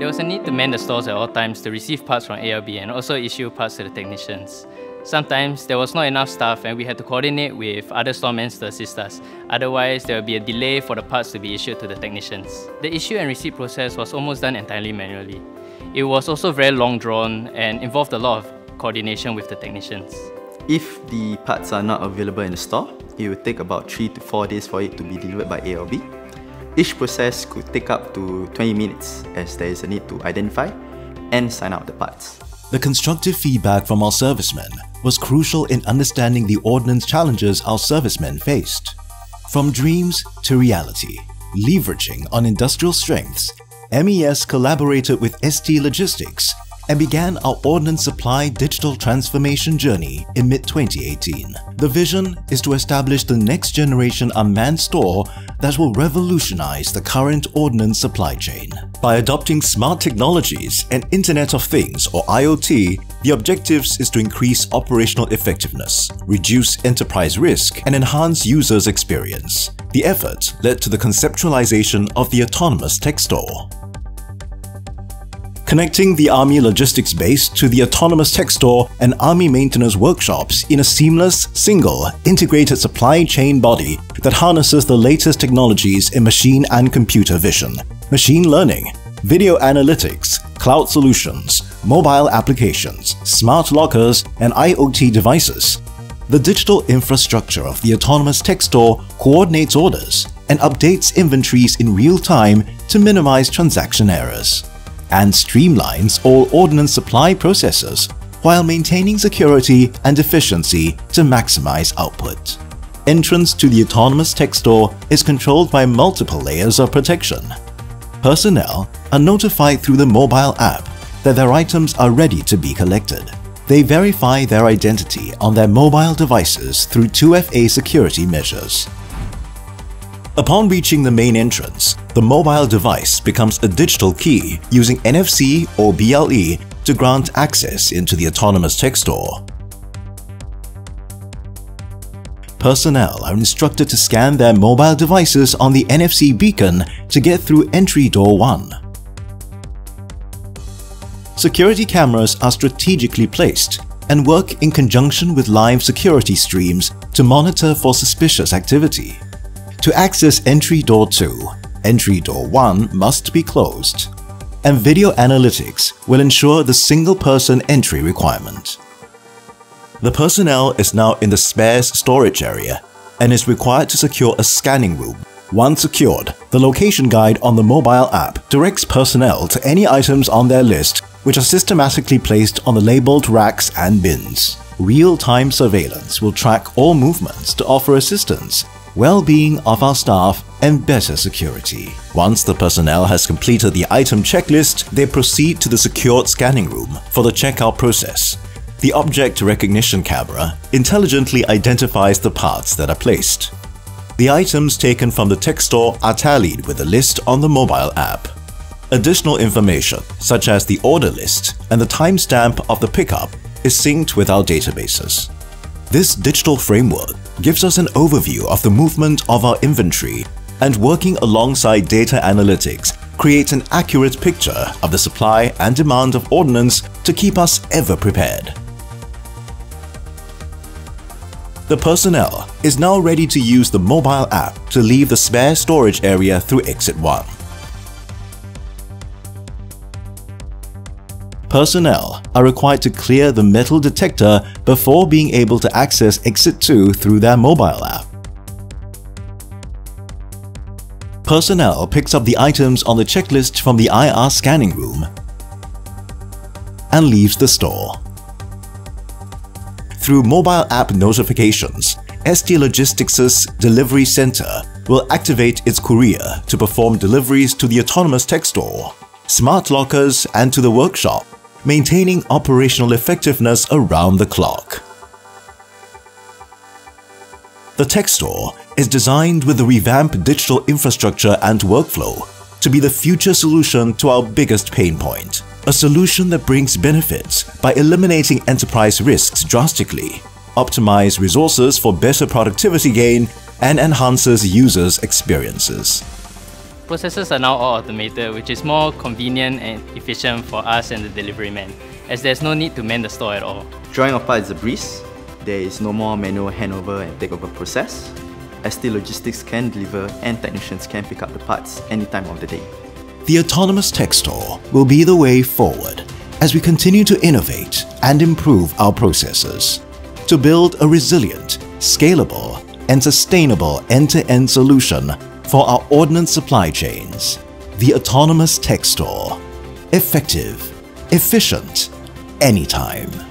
There was a need to man the stores at all times to receive parts from ALB and also issue parts to the technicians. Sometimes there was not enough staff and we had to coordinate with other storemans to assist us. Otherwise, there would be a delay for the parts to be issued to the technicians. The issue and receipt process was almost done entirely manually. It was also very long drawn and involved a lot of coordination with the technicians. If the parts are not available in the store, it would take about 3 to 4 days for it to be delivered by ALB. Each process could take up to 20 minutes as there is a need to identify and sign out the parts. The constructive feedback from our servicemen was crucial in understanding the ordnance challenges our servicemen faced. From dreams to reality, leveraging on industrial strengths, MES collaborated with ST Logistics and began our ordnance supply digital transformation journey in mid-2018. The vision is to establish the next generation unmanned store that will revolutionize the current ordnance supply chain. By adopting smart technologies and Internet of Things or IoT, the objective is to increase operational effectiveness, reduce enterprise risk, and enhance users' experience. The effort led to the conceptualization of the autonomous tech store. Connecting the Army Logistics Base to the Autonomous Tech Store and Army Maintenance Workshops in a seamless, single, integrated supply chain body that harnesses the latest technologies in machine and computer vision, machine learning, video analytics, cloud solutions, mobile applications, smart lockers, and IoT devices. The digital infrastructure of the Autonomous Tech Store coordinates orders and updates inventories in real time to minimize transaction errors, and streamlines all ordnance supply processes while maintaining security and efficiency to maximize output. Entrance to the Autonomous Tech Store is controlled by multiple layers of protection. Personnel are notified through the mobile app that their items are ready to be collected. They verify their identity on their mobile devices through 2FA security measures. Upon reaching the main entrance, the mobile device becomes a digital key using NFC or BLE to grant access into the Autonomous Tech Store. Personnel are instructed to scan their mobile devices on the NFC beacon to get through entry door 1. Security cameras are strategically placed and work in conjunction with live security streams to monitor for suspicious activity. To access entry door 2, entry door 1 must be closed, and video analytics will ensure the single-person entry requirement. The personnel is now in the spares storage area and is required to secure a scanning room. Once secured, the location guide on the mobile app directs personnel to any items on their list which are systematically placed on the labeled racks and bins. Real-time surveillance will track all movements to offer assistance, well-being of our staff, and better security. Once the personnel has completed the item checklist, they proceed to the secured scanning room for the checkout process. The object recognition camera intelligently identifies the parts that are placed. The items taken from the tech store are tallied with a list on the mobile app. Additional information, such as the order list and the timestamp of the pickup, is synced with our databases. This digital framework gives us an overview of the movement of our inventory, and working alongside data analytics creates an accurate picture of the supply and demand of ordnance to keep us ever prepared. The personnel is now ready to use the mobile app to leave the spare storage area through exit 1. Personnel are required to clear the metal detector before being able to access exit 2 through their mobile app. Personnel picks up the items on the checklist from the IR scanning room and leaves the store. Through mobile app notifications, ST Logistics' delivery center will activate its courier to perform deliveries to the Autonomous Tech Store, smart lockers, and to the workshop, maintaining operational effectiveness around the clock. The tech store is designed with the revamped digital infrastructure and workflow to be the future solution to our biggest pain point, a solution that brings benefits by eliminating enterprise risks drastically, optimizes resources for better productivity gain, and enhances users' experiences. Processes are now all automated, which is more convenient and efficient for us and the delivery man, as there's no need to man the store at all. Drawing of parts is a breeze. There is no more manual handover and takeover process. ST Logistics can deliver and technicians can pick up the parts any time of the day. The autonomous tech store will be the way forward as we continue to innovate and improve our processes to build a resilient, scalable and sustainable end-to-end solution for our ordnance supply chains. The autonomous tech store. Effective, efficient, anytime.